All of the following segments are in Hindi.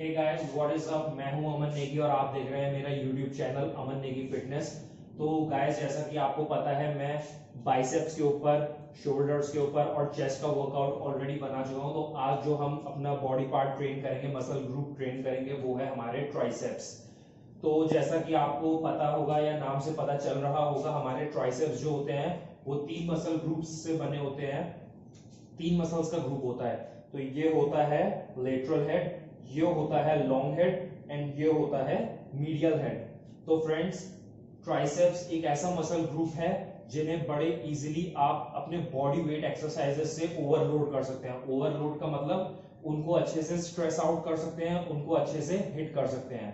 Hey guys, what is up? मैं हूं अमन नेगी और आप देख रहे हैं मेरा YouTube channel Aman Negi fitness. तो गाइस, जैसा कि आपको पता है, मैं बाइसेप्स के ऊपर, शोल्डर्स के ऊपर और चेस्ट का वर्कआउट ऑलरेडी बना चुका हूं। तो आज जो हम अपना बॉडी पार्ट ट्रेन करेंगे, मसल ग्रुप ट्रेन करेंगे, वो है हमारे ट्राइसेप्स। तो जैसा कि आपको पता होगा या नाम से पता चल रहा होगा, हमारे ट्राइसेप्स जो होते हैं वो तीन मसल ग्रुप्स से बने होते हैं। तीन मसल्स का ग्रुप होता है। तो ये होता है लेटरल हेड, ये होता है लॉन्ग हेड एंड ये होता है मीडियल हेड। तो फ्रेंड्स, ट्राइसेप्स एक ऐसा मसल ग्रुप है जिन्हें बड़े इजीली आप अपने बॉडी वेट एक्सरसाइजेस से ओवरलोड कर सकते हैं। ओवरलोड का मतलब उनको अच्छे से स्ट्रेस आउट कर सकते हैं, उनको अच्छे से हिट कर सकते हैं।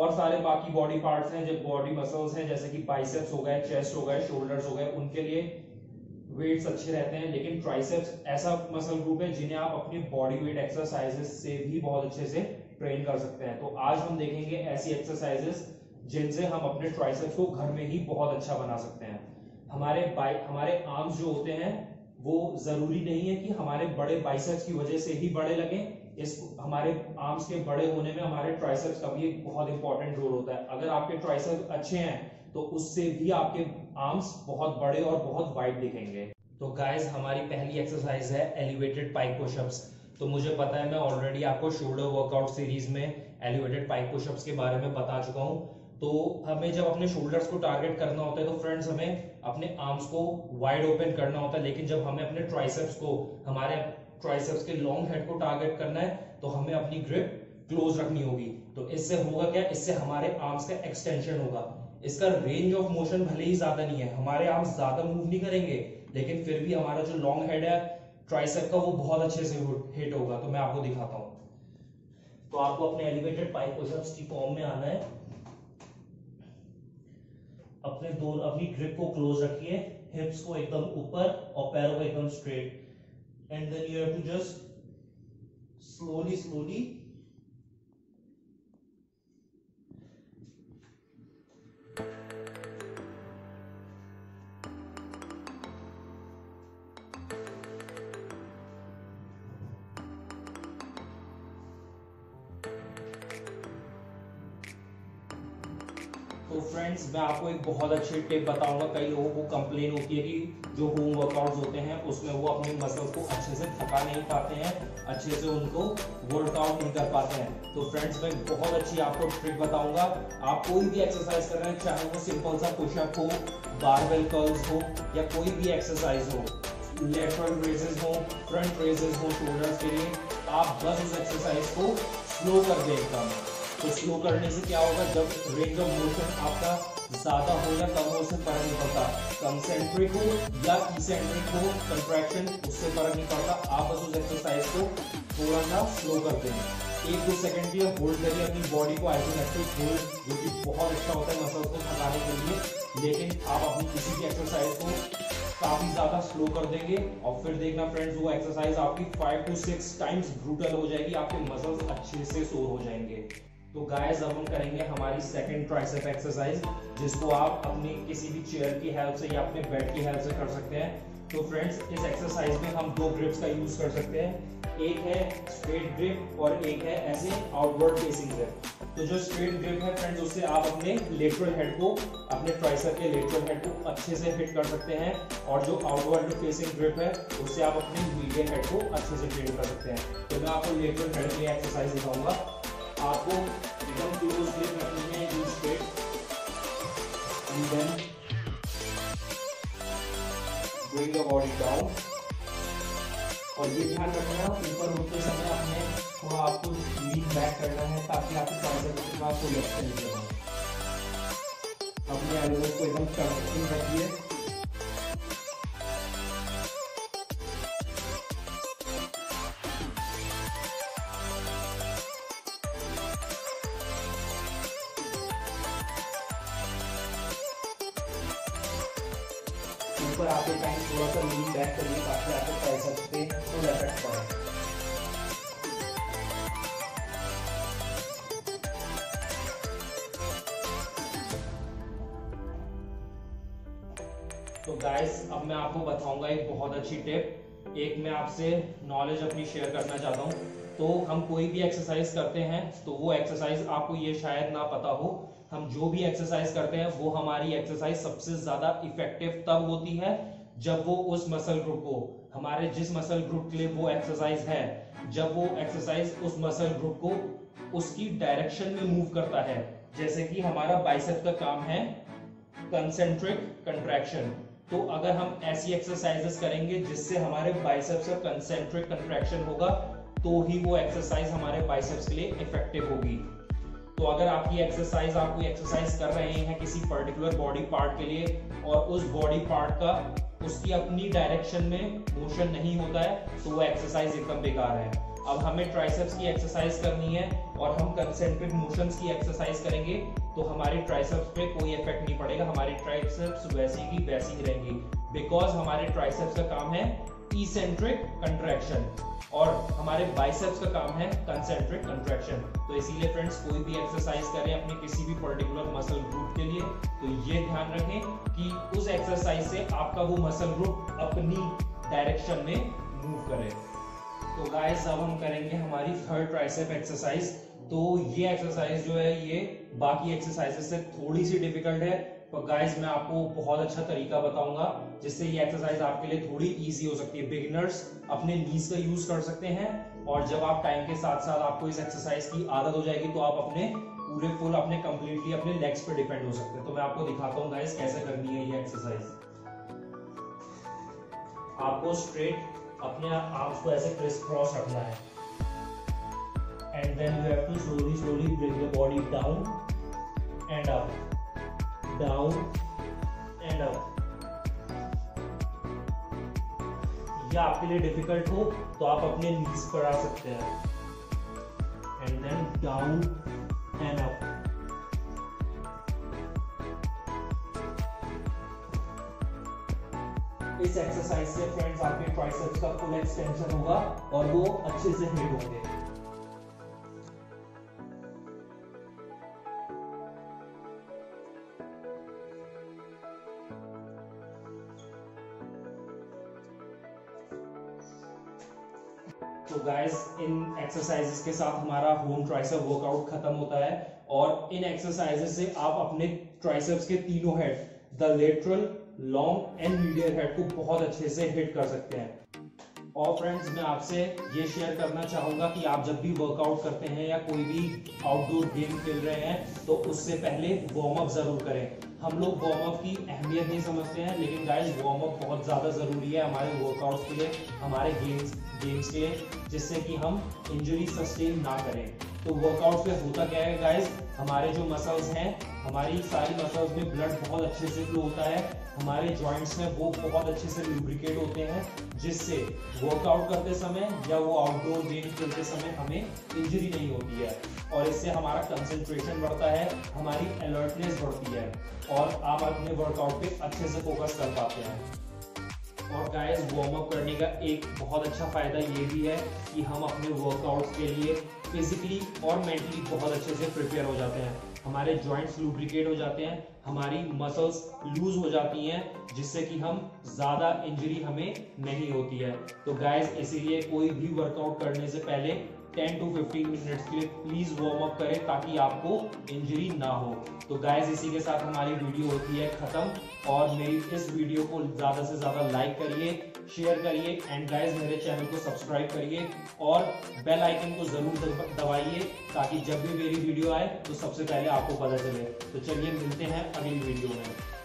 और सारे बाकी बॉडी पार्ट्स हैं, जो बॉडी मसल्स हैं, जैसे कि बाइसेप्स हो गए, चेस्ट हो गए, शोल्डर्स हो गए, उनके लिए वेट्स अच्छे रहते हैं। लेकिन ट्राइसेप्स ऐसा मसल ग्रुप है जिन्हें आप अपने बॉडी वेट एक्सरसाइजेस से भी बहुत अच्छे से ट्रेन कर सकते हैं। तो आज हम देखेंगे ऐसी एक्सरसाइजेस जिनसे हम अपने ट्राइसेप्स को घर में ही बहुत अच्छा बना सकते हैं। हमारे आर्म्स जो होते हैं वो जरूरी नहीं है कि हमारे बड़े बाइसेप्स की वजह से ही बड़े लगे। हमारे आर्म्स के बड़े होने में हमारे ट्राइसेप्स का भी एक बहुत इंपॉर्टेंट रोल होता है। अगर आपके ट्राइसेप्स अच्छे हैं तो उससे भी आपके आर्म्स बहुत बड़े और बहुत वाइड दिखेंगे। तो गाइस, हमारी पहली एक्सरसाइज है एलिवेटेड पाइक पुशअप्स। तो मुझे पता है, मैं ऑलरेडी आपको शोल्डर वर्कआउट सीरीज में एलिवेटेड पाइक पुशअप्स के बारे में बता चुका हूं। तो हमें जब अपने शोल्डर्स को टारगेट करना होता है तो फ्रेंड्स, हमें अपने आर्म्स को वाइड ओपन करना होता है। लेकिन जब हमें अपने ट्राइसेप्स को, हमारे ट्राइसेप्स के लॉन्ग हेड को टारगेट करना है तो हमें अपनी ग्रिप क्लोज रखनी होगी। तो इससे होगा क्या, इससे हमारे आर्म्स का एक्सटेंशन होगा। इसका रेंज ऑफ मोशन भले ही ज्यादा नहीं है, हमारे आर्म्स ज्यादा मूव नहीं करेंगे, लेकिन फिर भी हमारा जो लॉन्ग हेड है ट्राइसेप का, वो बहुत अच्छे से हिट होगा। तो मैं आपको दिखाता हूं। तो आपको अपने एलिवेटेड पाइक पुशअप्स की फॉर्म में आना है। अपनी ग्रिप को क्लोज रखिए, हिप्स को एकदम ऊपर और पैरों को एकदम straight, and then you have to just slowly तो फ्रेंड्स, मैं आपको एक बहुत अच्छी टिप बताऊंगा। कई लोगों को कंप्लेन होती है कि जो होम वर्कआउट्स होते हैं उसमें वो अपने मसल्स को अच्छे से थका नहीं पाते हैं, अच्छे से उनको वर्कआउट नहीं कर पाते हैं। तो फ्रेंड्स, मैं बहुत अच्छी आपको ट्रिक बताऊंगा। आप कोई भी एक्सरसाइज कर रहे हैं, चाहे वो सिंपल सा पुशअप हो, बारबेल कर्ल्स हो या कोई भी एक्सरसाइज हो, लेटरल रेजेस हो, फ्रंट रेजेस हो शोल्डर्स के लिए, आप बस उस एक्सरसाइज को स्लो कर दें एकदम। तो स्लो करने से क्या होगा, जब रेंज ऑफ मोशन आपका ज्यादा हो या कम हो उससे फर्क नहीं पड़ता। कंसेंट्रिक हो या इसेंट्रिक हो, कंट्रैक्शन, उससे फर्क नहीं पड़ता। आप बस उस एक्सरसाइज को थोड़ा सा स्लो करते हैं। 1-2 सेकंड के लिए होल्ड करिए अपनी बॉडी को आइसोमेट्रिक होल्ड, जो कि बहुत अच्छा होता है मसल्स को थकाने के लिए। लेकिन आप अपनी किसी भी एक्सरसाइज को काफी ज्यादा स्लो कर देंगे और फिर देखना फ्रेंड्स, वो एक्सरसाइज आपकी 5 से 6 टाइम्स ब्रूटल हो जाएगी। आपके मसल्स अच्छे से सोर हो जाएंगे। तो गाइस, अब हम करेंगे हमारी सेकंड ट्राइसेप एक्सरसाइज, जिसको आप अपने किसी भी चेयर की हेल्प से या अपने बेड की हेल्प से कर सकते हैं। तो फ्रेंड्स, इस एक्सरसाइज में हम 2 ग्रिप्स का यूज कर सकते हैं। एक है स्ट्रेट ग्रिप और एक है ऐसे आउटवर्ड फेसिंग ग्रिप। तो जो स्ट्रेट ग्रिप है फ्रेंड्स, उससे आप अपने लेटरल हेड को, अपने ट्राइसेप के लेटरल हेड को अच्छे से हिट कर सकते हैं। और जो आउटवर्ड फेसिंग ग्रिप है, उससे आप अपने मीडियल हेड को अच्छे से ट्रेन कर सकते हैं। तो मैं आपको लेटरल हेड की एक्सरसाइज दिखाऊंगा। आपको एकदम क्लोज ग्रिप रखनी है, use straight and then bring the body down. और ये ध्यान रखना, ऊपर उठते समय आपने थोड़ा आपको लीन बैक करना है ताकि आपके ट्राइसेप्स के पास कोई एक्शन ना हो। अपने एल्बोज को एकदम कंट्रोल रखिए। ऊपर आते टाइम थोड़ा सा लीन बैक करिए ताकि आपको ट्राइसेप्स पे थोड़ा इफेक्ट पड़े। तो गाइस, अब मैं आपको बताऊंगा एक बहुत अच्छी टिप। एक मैं आपसे नॉलेज अपनी शेयर करना चाहता हूँ। तो हम कोई भी एक्सरसाइज करते हैं तो वो एक्सरसाइज, आपको ये शायद ना पता हो, हम जो भी एक्सरसाइज करते हैं वो हमारी एक्सरसाइज सबसे ज्यादा इफेक्टिव तब होती है जब वो उस मसल ग्रुप को, हमारे जिस मसल ग्रुप के लिए वो एक्सरसाइज है, जब वो एक्सरसाइज उस मसल ग्रुप को उसकी डायरेक्शन में मूव करता है। जैसे कि हमारा बाइसेप का काम है कंसेंट्रिक कंट्रैक्शन, तो अगर हम ऐसी एक्सरसाइजेस करेंगे जिससे हमारे बाइसेप्स का कंसेंट्रिक कंट्रैक्शन होगा तो ही वो एक्सरसाइज हमारे बाइसेप्स के लिए इफेक्टिव होगी। तो अगर आपकी एक्सरसाइज, आपको एक्सरसाइज कर रहे हैं किसी पर्टिकुलर बॉडी पार्ट के लिए और उस बॉडी पार्ट का उसकी अपनी डायरेक्शन में मोशन नहीं होता है तो वो एक्सरसाइज एकदम बेकार है। अब हमें ट्राइसेप्स की एक्सरसाइज करनी है और हम कंसेंट्रिक मोशंस की एक्सरसाइज करेंगे तो हमारे ट्राइसेप्स पे कोई इफेक्ट नहीं पड़ेगा, हमारे ट्राइसेप्स वैसी की वैसी ही रहेंगी, बिकॉज हमारे ट्राइसेप्स का काम है इसेंट्रिक कंट्रैक्शन और हमारे बाइसेप्स का काम है कंसेंट्रिक कंट्रैक्शन। तो इसीलिए फ्रेंड्स, कोई भी एक्सरसाइज करें अपने किसी भी पर्टिकुलर मसल ग्रुप के लिए तो ये ध्यान रखें कि उस एक्सरसाइज से आपका वो मसल ग्रुप अपनी डायरेक्शन में मूव करे। तो गाइस, अब हम करेंगे हमारी थर्ड ट्राइसेप एक्सरसाइज। तो ये एक्सरसाइज जो है ये बाकी एक्सरसाइजेस से थोड़ी सी डिफिकल्ट है, पर गाइस मैं आपको बहुत अच्छा तरीका बताऊंगा जिससे ये एक्सरसाइज आपके लिए थोड़ी इजी हो सकती है। बिगिनर्स अपने नीज का यूज कर सकते हैं और जब आप टाइम के साथ साथ आपको इस एक्सरसाइज की आदत हो जाएगी तो आप अपने पूरे फुल अपने कंप्लीटली अपने लेग्स पे डिपेंड हो सकते हैं। तो मैं आपको दिखाता हूँ गाइस कैसे करनी है ये एक्सरसाइज। आपको स्ट्रेट अपने आर्म्स को ऐसे क्रिस क्रॉस रखना है and then you have to slowly bring the body down and up। या आपके लिए डिफिकल्ट हो तो आप अपने नीज पर आ सकते हैं and then down and up। इस एक्सरसाइज से फ्रेंड्स आपके ट्राइसेप्स का फुल एक्सटेंशन होगा और वो अच्छे से हिट होंगे। तो गाइस, इन एक्सरसाइजेस के साथ हमारा होम ट्राइसेप वर्कआउट खत्म होता है और इन एक्सरसाइजेस से आप अपने ट्राइसेप्स के तीनों head, the lateral, long and medial head को बहुत अच्छे से हिट कर सकते हैं। और फ्रेंड्स, मैं आपसे ये शेयर करना चाहूँगा कि आप जब भी वर्कआउट करते हैं या कोई भी आउटडोर गेम खेल रहे हैं तो उससे पहले वार्म अप ज़रूर करें। हम लोग वार्म अप की अहमियत नहीं समझते हैं, लेकिन गाइस वार्म अप बहुत ज़्यादा ज़रूरी है हमारे वर्कआउट्स के लिए, हमारे गेम्स के लिए, जिससे कि हम इंजरी सस्टेन ना करें। तो वर्कआउट से होता क्या है गाइस, हमारे जो मसल्स हैं, हमारी सारी मसल्स में ब्लड बहुत अच्छे से फ्लो होता है, हमारे जॉइंट्स में वो बहुत अच्छे से लुब्रिकेट होते हैं, जिससे वर्कआउट करते समय या वो आउटडोर गेम खेलते समय हमें इंजरी नहीं होती है और इससे हमारा कंसंट्रेशन बढ़ता है, हमारी अलर्टनेस बढ़ती है और आप अपने वर्कआउट पे अच्छे से फोकस कर पाते हैं। और गाइस, वार्म अप करने का एक बहुत अच्छा फ़ायदा ये भी है कि हम अपने वर्कआउट्स के लिए फिजिकली और मेंटली बहुत अच्छे से प्रिपेयर हो जाते हैं, हमारे जॉइंट्स लुब्रिकेट हो जाते हैं, हमारी मसल्स लूज हो जाती हैं, जिससे कि हम ज़्यादा इंजरी हमें नहीं होती है। तो गाइस, इसीलिए कोई भी वर्कआउट करने से पहले 10 टू 15 मिनट्स के लिए प्लीज़ वार्म अप करें ताकि आपको इंजरी ना हो। तो गाइस, इसी के साथ हमारी वीडियो होती है ख़त्म और मेरी इस वीडियो को ज़्यादा से ज़्यादा लाइक करिए, शेयर करिए एंड गाइस मेरे चैनल को सब्सक्राइब करिए और बेल आइकन को ज़रूर दबाइए ताकि जब भी मेरी वीडियो आए तो सबसे पहले आपको पता चले। तो चलिए मिलते हैं अगली वीडियो में।